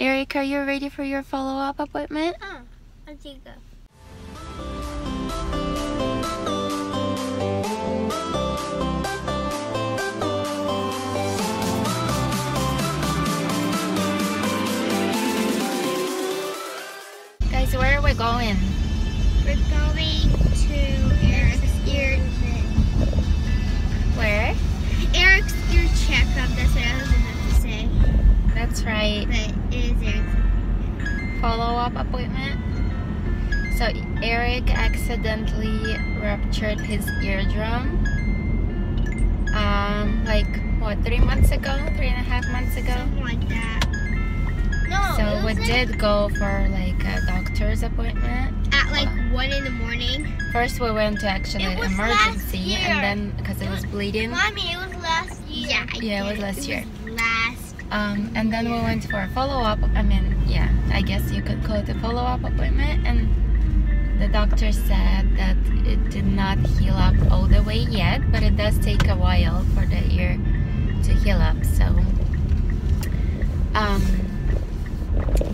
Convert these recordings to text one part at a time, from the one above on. Eric, are you ready for your follow-up appointment? Oh, let's go. Guys, where are we going? We're going to Eric's ear check. Where? Eric's ear checkup. That's what I was about to say. That's right. But it is Eric's follow-up appointment. So Eric accidentally ruptured his eardrum. Like what, 3 months ago? 3.5 months ago? Something like that. No. So we did go for like a doctor's appointment at like 1 in the morning. First we went to actually an emergency, and then because it was bleeding. Mommy, it was last year. Yeah, it was last year. And then we went for a follow-up. I mean, yeah, I guess you could call it a follow-up appointment, and the doctor said that it did not heal up all the way yet, but it does take a while for the ear to heal up. So,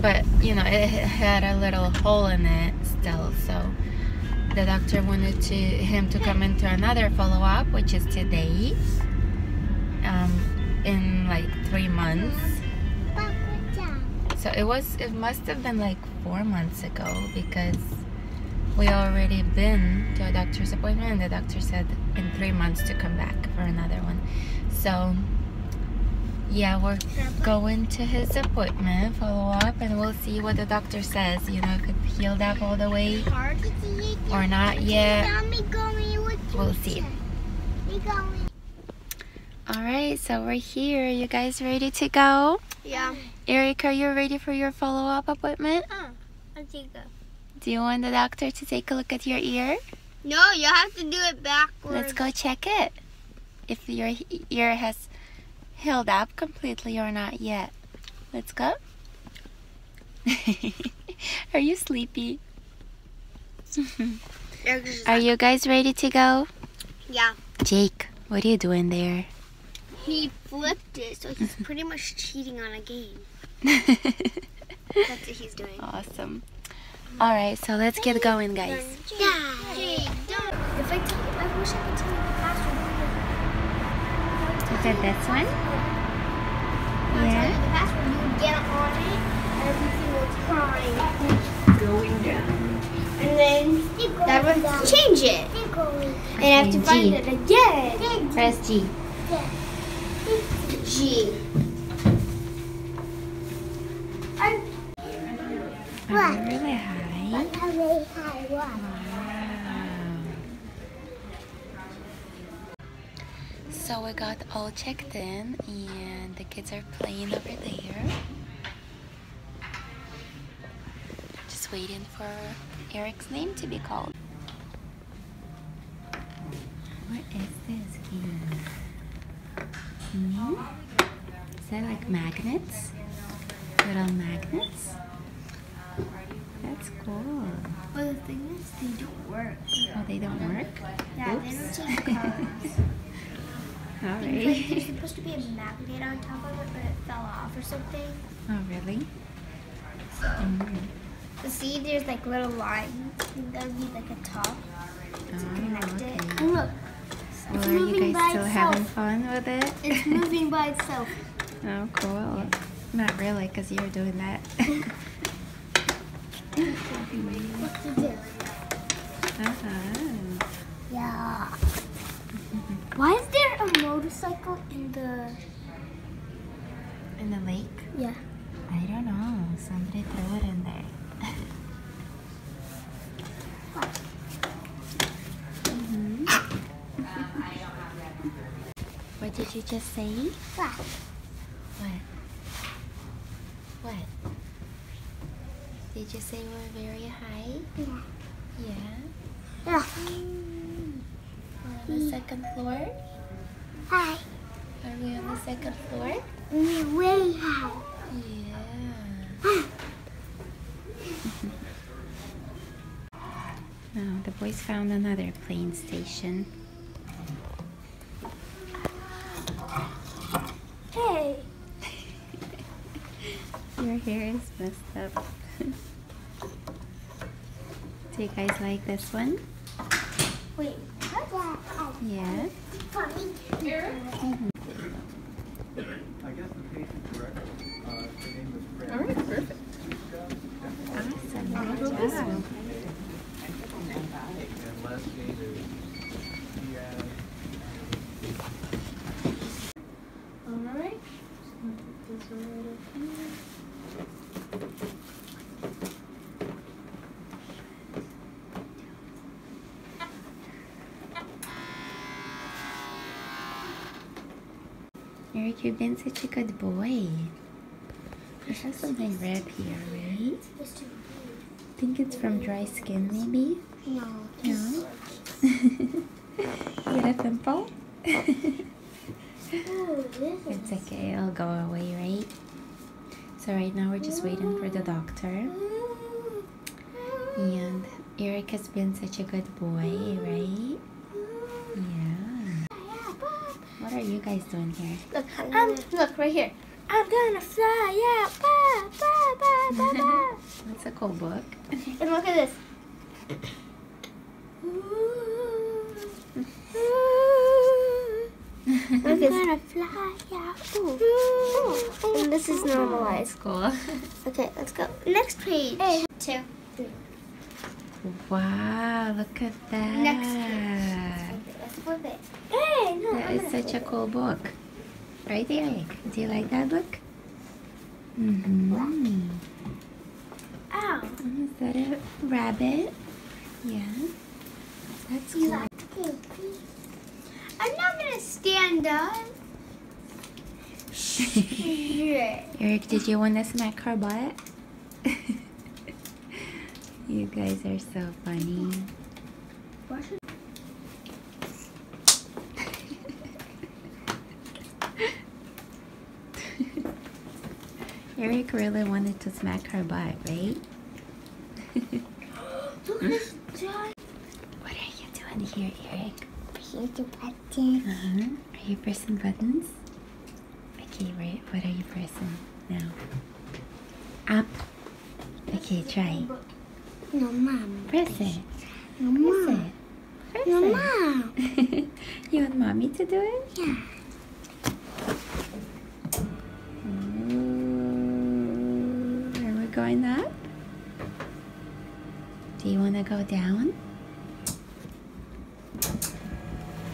but you know, it had a little hole in it still. So the doctor wanted him to come into another follow-up, which is today, in like 3 months. So it must have been like 4 months ago, because we already been to a doctor's appointment and the doctor said in 3 months to come back for another one. So yeah, we're going to his appointment follow up, and we'll see what the doctor says, you know, if it healed up all the way or not yet. We'll see. Alright, so we're here. You guys ready to go? Yeah. Eric, are you ready for your follow-up appointment? Oh, let's go. Do you want the doctor to take a look at your ear? No, you have to do it backwards. Let's go check it. If your ear has healed up completely or not yet. Let's go. Are you sleepy? Are you guys ready to go? Yeah. Jake, what are you doing there? He flipped it, so he's pretty much cheating on a game. That's what he's doing. Awesome. Alright, so let's get going, guys. If I take it, I wish I could take it faster. Is it this one? Yeah. The faster you get on it, everything will climb. Going down. And then that one, change it. And I have to find it again. Press G. G. What? Really high. Really high. Wow. So we got all checked in, and the kids are playing over there. Just waiting for Eric's name to be called. What is this game? Is that like magnets? Little magnets? That's cool. Well, the thing is, they don't work. Oh, they don't work? Yeah, oops. They don't change colors. Alright. There's supposed to be a magnet on top of it, but it fell off or something. Oh, really? So, see, there's like little lines. I think that would be like a top to connect it. And look. So it's moving by itself. Are you guys still having fun with it? It's moving by itself. Oh, cool. Yeah. Not really, because you're doing that. What to do? Yeah. Why is there a motorcycle in the lake? Yeah. I don't know. Somebody threw it in there. What did you just say? What? What? What? Did you say we're very high? Yeah. Yeah? Yeah. We're on the second floor? Hi. Are we on the second floor? We're way high. Yeah. Now the boys found another plane station. Hey! You're hair is messed up. Do you guys like this one? Wait, what's that? Yeah. Eric? I guess the page is correct. The name was Fred. All right, perfect. Awesome. I'll go this one. And last name is All right. Just going to put this one right up here. Eric, you've been such a good boy. I have something red here, right? Think it's from dry skin, maybe? No. No? You had a pimple? It's okay, it'll go away, right? So right now we're just waiting for the doctor. And Eric has been such a good boy, right? What are you guys doing here? Look, look right here. I'm gonna fly, yeah. Bah, bah, bah, bah, bah. That's a cool book. And look at this. I'm gonna fly, yeah. Ooh. Ooh. Ooh. And this is normalized. Cool. Okay, let's go. Next page. 1, 2, 3. Wow, look at that. Next page. Let's flip it. Hey, no, that is such a cool book. Right, Eric? Do you like that book? Mm-hmm. Ow. Is that a rabbit? Yeah. That's cool. I'm not going to stand up. Eric, did you want to smack her butt? You guys are so funny. Eric really wanted to smack her butt, right? What are you doing here, Eric? Pressing the buttons. Are you pressing buttons? Okay, right. What are you pressing now? Up. Okay, try. No, Mom. Press it. No, Mom. Press it. No, Mom. You want Mommy to do it? Yeah. Going up? Do you want to go down?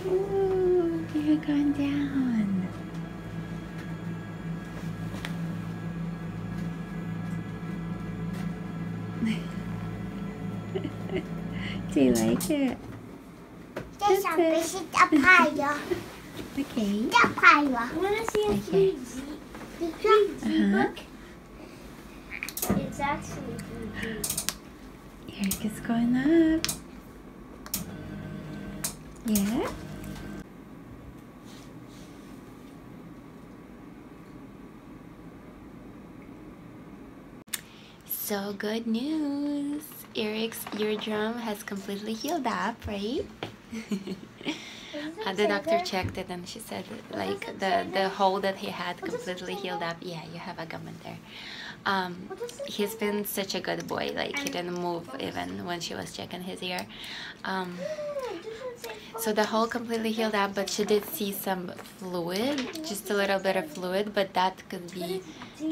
Ooh, you're going down. Do you like it? There's a fish in the pile. Okay. The pile. I want to see a fish. Look. It's actually Eric is going up. Yeah? So good news! Eric's eardrum has completely healed up, right? The doctor checked it and she said like the hole that he had completely healed up. Yeah, you have a gum in there. He's been such a good boy, like he didn't move even when she was checking his ear. So the hole completely healed up, but she did see some fluid, just a little bit of fluid, but that could be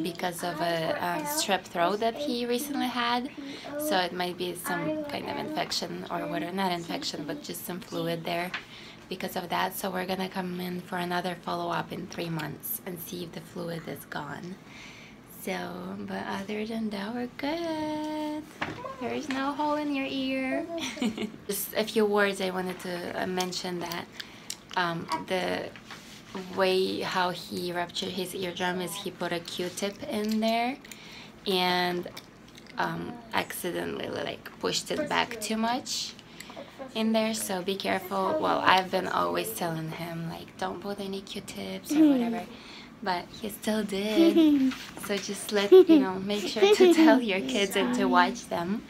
because of a strep throat that he recently had. So it might be some kind of infection or whatever, not infection, but just some fluid there because of that. So we're gonna come in for another follow-up in 3 months and see if the fluid is gone. So, but other than that, we're good. There is no hole in your ear. Just a few words I wanted to mention that the way how he ruptured his eardrum is he put a Q-tip in there and accidentally like pushed it back too much in there, so be careful. Well, I've been always telling him like don't put any Q-tips or whatever. But he still did, so just let, you know, make sure to tell your kids and to watch them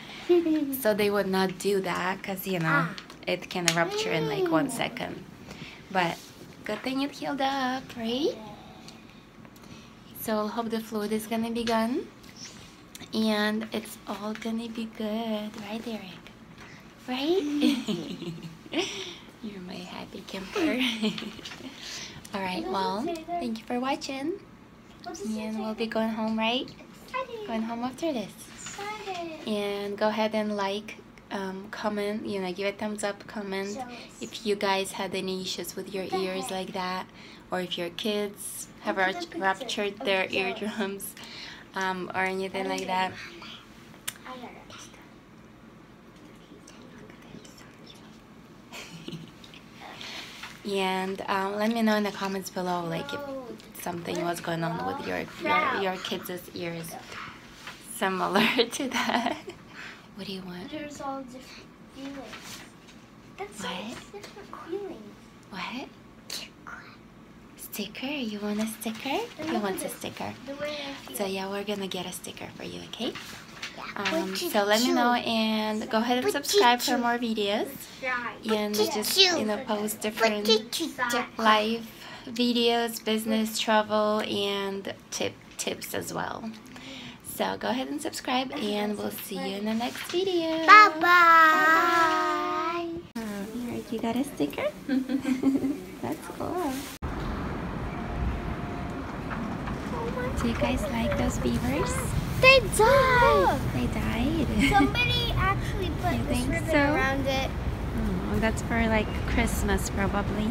so they would not do that because, you know, it can rupture in like 1 second. But good thing it healed up, right? So I hope the fluid is gonna be gone and it's all gonna be good, right, Eric? Right? You're my happy camper. All right, well, thank you for watching, and we'll be going home, right? Going home after this. And go ahead and like, comment, you know, give a thumbs up, comment if you guys had any issues with your ears like that, or if your kids have ruptured their eardrums, or anything like that. And let me know in the comments below, like, if something was going on with your kids' ears similar to that. What do you want? There's all different feelings. That's all different feelings. What? Sticker? You want a sticker? He wants a sticker. So yeah, we're gonna get a sticker for you, okay? So let me know, and go ahead and subscribe for more videos, and just, you know, post different life videos, business, travel, and tips as well. So go ahead and subscribe, and we'll see you in the next video. Bye bye. Eric, you got a sticker? That's cool. Do you guys like those beavers? They died! They died? Somebody actually put this ribbon around it. Oh, that's for like Christmas, probably.